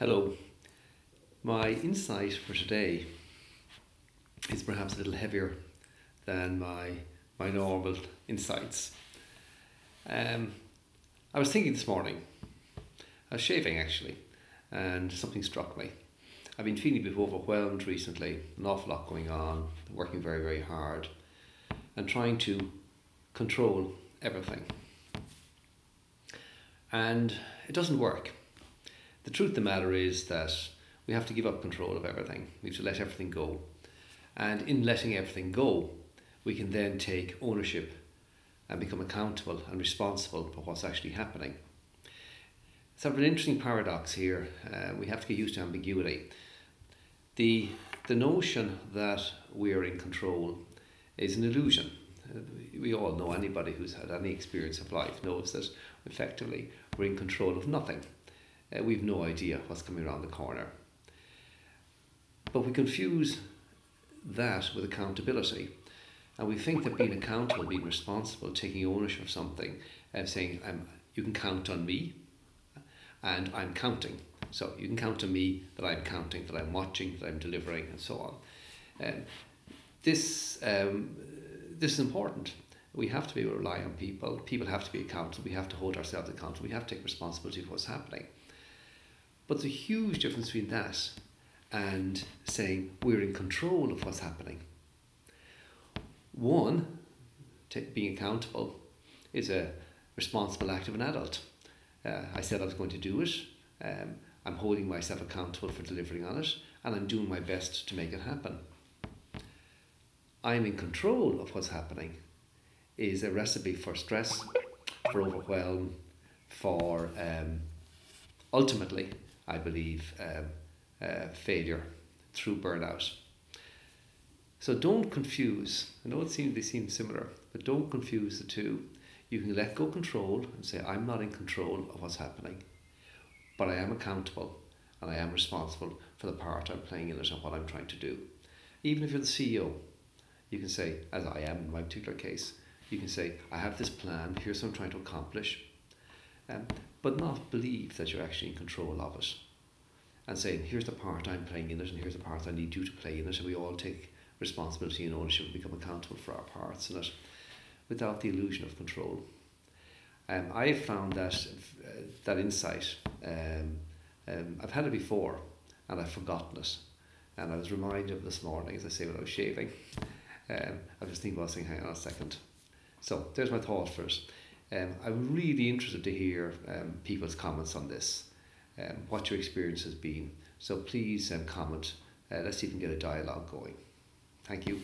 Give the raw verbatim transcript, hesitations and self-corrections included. Hello. My insight for today is perhaps a little heavier than my, my normal insights. Um, I was thinking this morning, I was shaving actually, and something struck me. I've been feeling a bit overwhelmed recently, an awful lot going on, working very, very hard, and trying to control everything. And it doesn't work. The truth of the matter is that we have to give up control of everything. We have to let everything go. And in letting everything go, we can then take ownership and become accountable and responsible for what's actually happening. It's sort of an interesting paradox here. Uh, we have to get used to ambiguity. The, the notion that we are in control is an illusion. We all know, anybody who's had any experience of life knows that effectively we're in control of nothing. Uh, we've no idea what's coming around the corner. But we confuse that with accountability. And we think that being accountable, being responsible, taking ownership of something, uh, saying, um, you can count on me, and I'm counting. So you can count on me, that I'm counting, that I'm watching, that I'm delivering, and so on. Uh, this, um, this is important. We have to be able to rely on people. People have to be accountable. We have to hold ourselves accountable. We have to take responsibility for what's happening. But there's a huge difference between that and saying we're in control of what's happening. One, being accountable is a responsible act of an adult. Uh, I said I was going to do it. Um, I'm holding myself accountable for delivering on it, and I'm doing my best to make it happen. I'm in control of what's happening is a recipe for stress, for overwhelm, for um, ultimately, I believe, um, uh, failure through burnout. So don't confuse, I know it seems, they seem similar, but don't confuse the two. You can let go control and say, I'm not in control of what's happening, but I am accountable and I am responsible for the part I'm playing in it and what I'm trying to do. Even if you're the C E O, you can say, as I am in my particular case, you can say, I have this plan, here's what I'm trying to accomplish. Um, but not believe that you're actually in control of it and saying, here's the part I'm playing in it and here's the part I need you to play in it, and we all take responsibility and ownership and become accountable for our parts in it without the illusion of control. Um, I found that, uh, that insight, um, um, I've had it before and I've forgotten it, and I was reminded of this morning, as I say, when I was shaving. um, I was thinking about saying, hang on a second. So there's my thought first. Um, I'm really interested to hear um, people's comments on this, um, what your experience has been. So please um, comment. Uh, let's see if we can get a dialogue going. Thank you.